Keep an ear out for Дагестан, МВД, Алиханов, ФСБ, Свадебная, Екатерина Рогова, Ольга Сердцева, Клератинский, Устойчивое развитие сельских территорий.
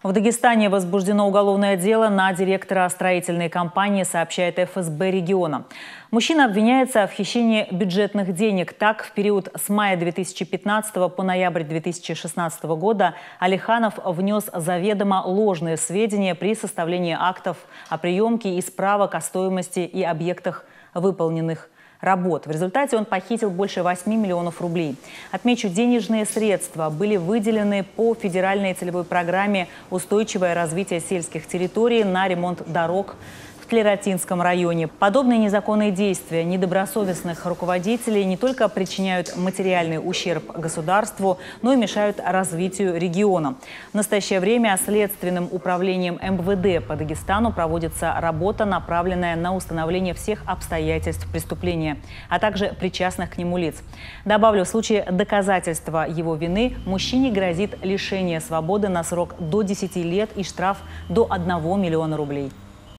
В Дагестане возбуждено уголовное дело на директора строительной компании, сообщает ФСБ региона. Мужчина обвиняется в хищении бюджетных денег. Так, в период с мая 2015 по ноябрь 2016 года Алиханов внес заведомо ложные сведения при составлении актов о приемке и справок о стоимости и объектах выполненных работ. В результате он похитил больше 8 миллионов рублей. Отмечу, денежные средства были выделены по федеральной целевой программе «Устойчивое развитие сельских территорий» на ремонт дорог в Клератинском районе. Подобные незаконные действия недобросовестных руководителей не только причиняют материальный ущерб государству, но и мешают развитию региона. В настоящее время следственным управлением МВД по Дагестану проводится работа, направленная на установление всех обстоятельств преступления, а также причастных к нему лиц. Добавлю, в случае доказательства его вины мужчине грозит лишение свободы на срок до 10 лет и штраф до 1 миллиона рублей.